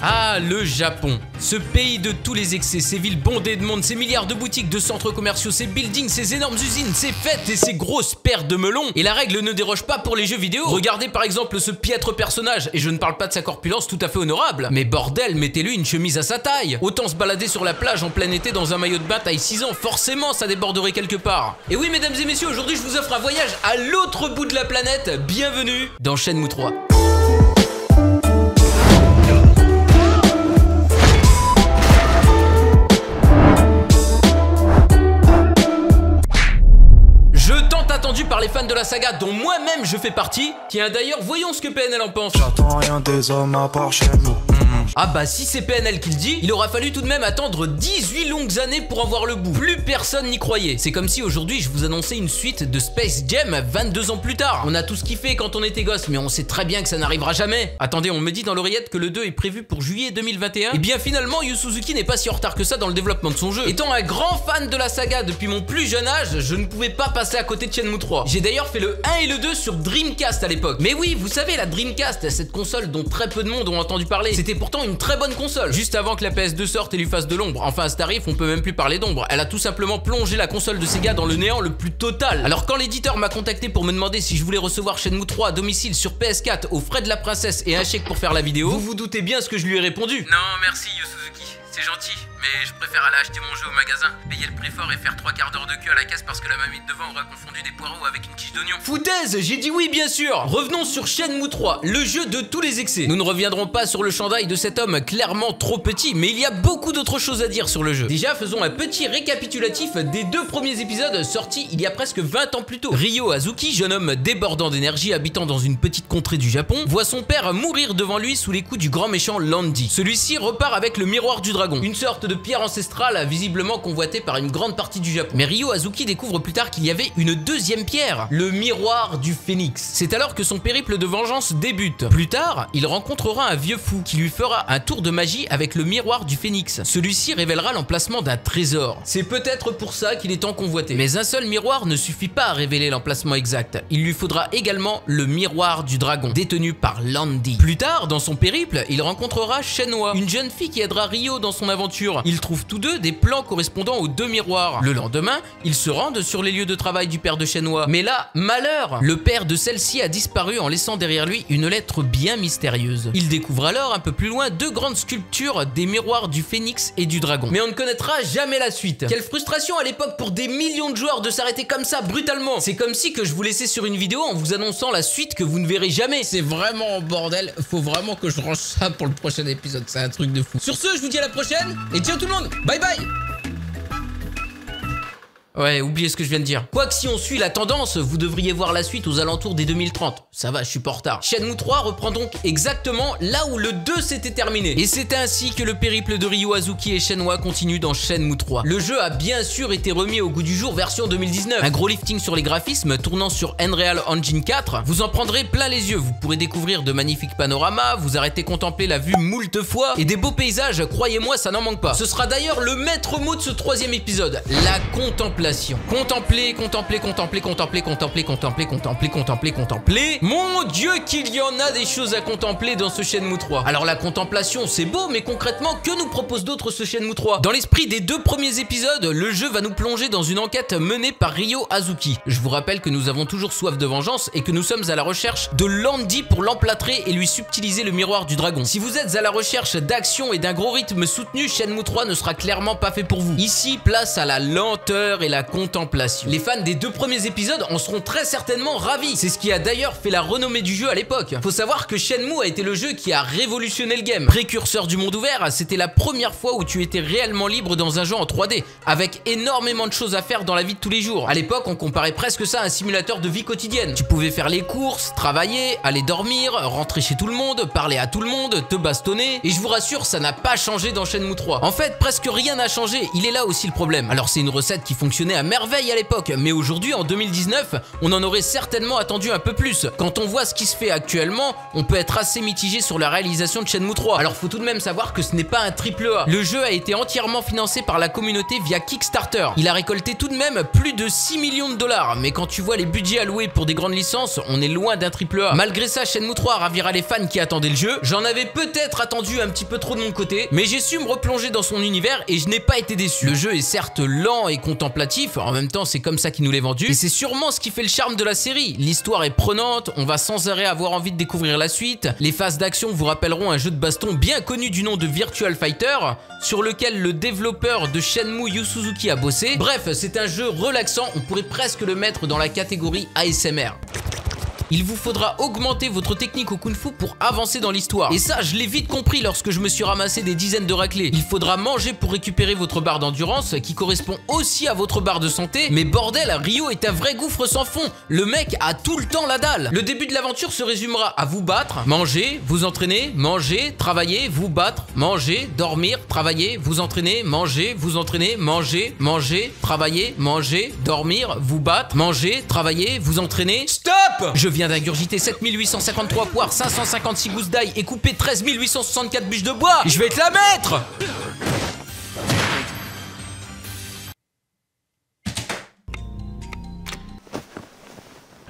Ah, le Japon. Ce pays de tous les excès, ces villes bondées de monde, ces milliards de boutiques, de centres commerciaux, ces buildings, ces énormes usines, ces fêtes et ces grosses paires de melons. Et la règle ne déroge pas pour les jeux vidéo. Regardez par exemple ce piètre personnage, et je ne parle pas de sa corpulence tout à fait honorable. Mais bordel, mettez-lui une chemise à sa taille. Autant se balader sur la plage en plein été dans un maillot de bain taille 6 ans, forcément ça déborderait quelque part. Et oui mesdames et messieurs, aujourd'hui je vous offre un voyage à l'autre bout de la planète. Bienvenue dans Shenmue 3. Par les fans de la saga dont moi-même je fais partie. Tiens d'ailleurs, voyons ce que PNL en pense. J'attends rien des hommes à part chez vous. Ah bah si c'est PNL qui le dit, il aura fallu tout de même attendre 18 longues années pour en voir le bout. Plus personne n'y croyait. C'est comme si aujourd'hui je vous annonçais une suite de Space Jam 22 ans plus tard. On a tous kiffé quand on était gosse, mais on sait très bien que ça n'arrivera jamais. Attendez, on me dit dans l'oreillette que le 2 est prévu pour juillet 2021. Et bien finalement, Yu Suzuki n'est pas si en retard que ça dans le développement de son jeu. Étant un grand fan de la saga depuis mon plus jeune âge, je ne pouvais pas passer à côté de Shenmue 3. J'ai d'ailleurs fait le 1 et le 2 sur Dreamcast à l'époque. Mais oui, vous savez, la Dreamcast, cette console dont très peu de monde ont entendu parler. C'était pourtant une très bonne console, juste avant que la PS2 sorte et lui fasse de l'ombre. Enfin à ce tarif, on peut même plus parler d'ombre. Elle a tout simplement plongé la console de Sega dans le néant le plus total. Alors quand l'éditeur m'a contacté pour me demander si je voulais recevoir Shenmue 3 à domicile sur PS4 aux frais de la princesse et un chèque pour faire la vidéo, vous vous doutez bien ce que je lui ai répondu. Non merci Yu Suzuki, c'est gentil, mais je préfère aller acheter mon jeu au magasin, payer le prix fort et faire 3 quarts d'heure de queue à la caisse parce que la mamie de devant aura confondu des poireaux avec une quiche d'oignon. Foutaise, j'ai dit oui bien sûr. Revenons sur Shenmue 3, le jeu de tous les excès. Nous ne reviendrons pas sur le chandail de cet homme clairement trop petit, mais il y a beaucoup d'autres choses à dire sur le jeu. Déjà, faisons un petit récapitulatif des 2 premiers épisodes sortis il y a presque 20 ans plus tôt. Ryo Hazuki, jeune homme débordant d'énergie habitant dans une petite contrée du Japon, voit son père mourir devant lui sous les coups du grand méchant Landy. Celui-ci repart avec le miroir du dragon, une sorte de pierre ancestrale visiblement convoitée par une grande partie du Japon. Mais Ryo Hazuki découvre plus tard qu'il y avait une 2e pierre, le miroir du phénix. C'est alors que son périple de vengeance débute. Plus tard, il rencontrera un vieux fou qui lui fera un tour de magie avec le miroir du phénix. Celui-ci révélera l'emplacement d'un trésor. C'est peut-être pour ça qu'il est tant convoité. Mais un seul miroir ne suffit pas à révéler l'emplacement exact. Il lui faudra également le miroir du dragon, détenu par Landy. Plus tard, dans son périple, il rencontrera Shenhua, une jeune fille qui aidera Ryo dans son aventure. Ils trouvent tous deux des plans correspondant aux 2 miroirs. Le lendemain, ils se rendent sur les lieux de travail du père de Shenhua. Mais là, malheur, le père de celle-ci a disparu en laissant derrière lui une lettre bien mystérieuse. Il découvre alors un peu plus loin 2 grandes sculptures des miroirs du phénix et du dragon. Mais on ne connaîtra jamais la suite. Quelle frustration à l'époque pour des millions de joueurs de s'arrêter comme ça brutalement. C'est comme si que je vous laissais sur une vidéo en vous annonçant la suite que vous ne verrez jamais. C'est vraiment bordel, faut vraiment que je range ça pour le prochain épisode, c'est un truc de fou. Sur ce, je vous dis à la prochaine. Et ciao tout le monde, bye bye. Ouais, oubliez ce que je viens de dire. Quoique si on suit la tendance, vous devriez voir la suite aux alentours des 2030. Ça va, je suis pas en retard. Shenmue 3 reprend donc exactement là où le 2 s'était terminé. Et c'est ainsi que le périple de Ryo Hazuki et Shenhua continue dans Shenmue 3. Le jeu a bien sûr été remis au goût du jour version 2019. Un gros lifting sur les graphismes tournant sur Unreal Engine 4. Vous en prendrez plein les yeux. Vous pourrez découvrir de magnifiques panoramas, vous arrêtez contempler la vue moult fois et des beaux paysages, croyez-moi ça n'en manque pas. Ce sera d'ailleurs le maître mot de ce 3e épisode, la contemplation. Contempler, contempler, contempler, contempler, contempler, contempler, contempler, contempler, contempler. Mon Dieu qu'il y en a des choses à contempler dans ce Shenmue 3. Alors la contemplation c'est beau, mais concrètement que nous propose d'autre ce Shenmue 3? Dans l'esprit des 2 premiers épisodes, le jeu va nous plonger dans une enquête menée par Ryo Hazuki. Je vous rappelle que nous avons toujours soif de vengeance et que nous sommes à la recherche de Landy pour l'emplâtrer et lui subtiliser le miroir du dragon. Si vous êtes à la recherche d'action et d'un gros rythme soutenu, Shenmue 3 ne sera clairement pas fait pour vous. Ici, place à la lenteur et la contemplation. Les fans des 2 premiers épisodes en seront très certainement ravis. C'est ce qui a d'ailleurs fait la renommée du jeu à l'époque. Faut savoir que Shenmue a été le jeu qui a révolutionné le game. Précurseur du monde ouvert, c'était la première fois où tu étais réellement libre dans un jeu en 3D, avec énormément de choses à faire dans la vie de tous les jours. À l'époque, on comparait presque ça à un simulateur de vie quotidienne. Tu pouvais faire les courses, travailler, aller dormir, rentrer chez tout le monde, parler à tout le monde, te bastonner. Et je vous rassure, ça n'a pas changé dans Shenmue 3. En fait, presque rien n'a changé. Il est là aussi le problème. Alors c'est une recette qui fonctionne fonctionnait à merveille à l'époque, mais aujourd'hui, en 2019, on en aurait certainement attendu un peu plus. Quand on voit ce qui se fait actuellement, on peut être assez mitigé sur la réalisation de Shenmue 3. Alors faut tout de même savoir que ce n'est pas un triple A. Le jeu a été entièrement financé par la communauté via Kickstarter. Il a récolté tout de même plus de 6 millions de dollars, mais quand tu vois les budgets alloués pour des grandes licences, on est loin d'un triple A. Malgré ça, Shenmue 3 ravira les fans qui attendaient le jeu. J'en avais peut-être attendu un petit peu trop de mon côté, mais j'ai su me replonger dans son univers et je n'ai pas été déçu. Le jeu est certes lent et contemplatif, en même temps c'est comme ça qu'il nous l'est vendu, et c'est sûrement ce qui fait le charme de la série. L'histoire est prenante, on va sans arrêt avoir envie de découvrir la suite, les phases d'action vous rappelleront un jeu de baston bien connu du nom de Virtual Fighter, sur lequel le développeur de Shenmue Yu Suzuki a bossé. Bref, c'est un jeu relaxant, on pourrait presque le mettre dans la catégorie ASMR. Il vous faudra augmenter votre technique au Kung-Fu pour avancer dans l'histoire. Et ça, je l'ai vite compris lorsque je me suis ramassé des dizaines de raclées. Il faudra manger pour récupérer votre barre d'endurance, qui correspond aussi à votre barre de santé. Mais bordel, Ryo est un vrai gouffre sans fond. Le mec a tout le temps la dalle. Le début de l'aventure se résumera à vous battre, manger, vous entraîner, manger, travailler, vous battre, manger, dormir, travailler, vous entraîner, manger, manger, travailler, manger, dormir, vous battre, manger, travailler, vous entraîner. Stop! Je viens d'ingurgiter 7853 poires, 556 gousses d'ail et couper 13 864 bûches de bois. Je vais te la mettre!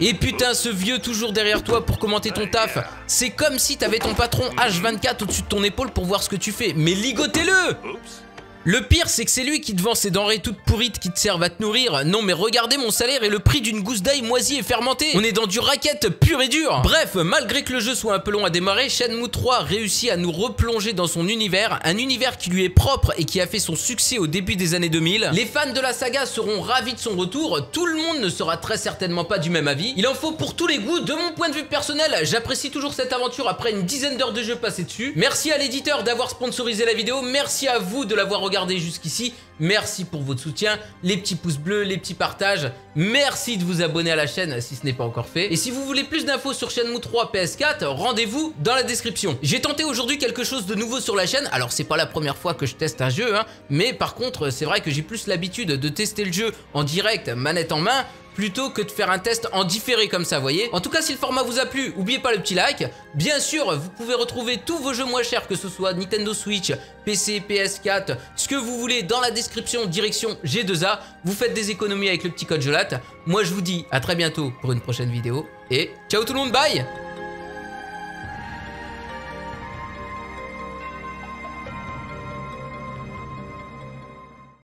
Et putain, ce vieux toujours derrière toi pour commenter ton taf. C'est comme si t'avais ton patron H24 au-dessus de ton épaule pour voir ce que tu fais. Mais ligotez-le! Le pire, c'est que c'est lui qui te vend ces denrées toutes pourrites qui te servent à te nourrir. Non mais regardez mon salaire et le prix d'une gousse d'ail moisie et fermentée. On est dans du racket pur et dur. Bref, malgré que le jeu soit un peu long à démarrer, Shenmue 3 réussit à nous replonger dans son univers. Un univers qui lui est propre et qui a fait son succès au début des années 2000. Les fans de la saga seront ravis de son retour. Tout le monde ne sera très certainement pas du même avis. Il en faut pour tous les goûts. De mon point de vue personnel, j'apprécie toujours cette aventure après une dizaine d'heures de jeu passées dessus. Merci à l'éditeur d'avoir sponsorisé la vidéo. Merci à vous de l'avoir regardé jusqu'ici, merci pour votre soutien, les petits pouces bleus, les petits partages, merci de vous abonner à la chaîne si ce n'est pas encore fait, et si vous voulez plus d'infos sur Shenmue 3 PS4, rendez-vous dans la description. J'ai tenté aujourd'hui quelque chose de nouveau sur la chaîne, alors c'est pas la première fois que je teste un jeu, hein, mais par contre c'est vrai que j'ai plus l'habitude de tester le jeu en direct, manette en main, plutôt que de faire un test en différé comme ça, voyez. En tout cas, si le format vous a plu, n'oubliez pas le petit like. Bien sûr, vous pouvez retrouver tous vos jeux moins chers, que ce soit Nintendo Switch, PC, PS4, ce que vous voulez dans la description, direction G2A. Vous faites des économies avec le petit code JOLAT. Moi, je vous dis à très bientôt pour une prochaine vidéo. Et ciao tout le monde, bye!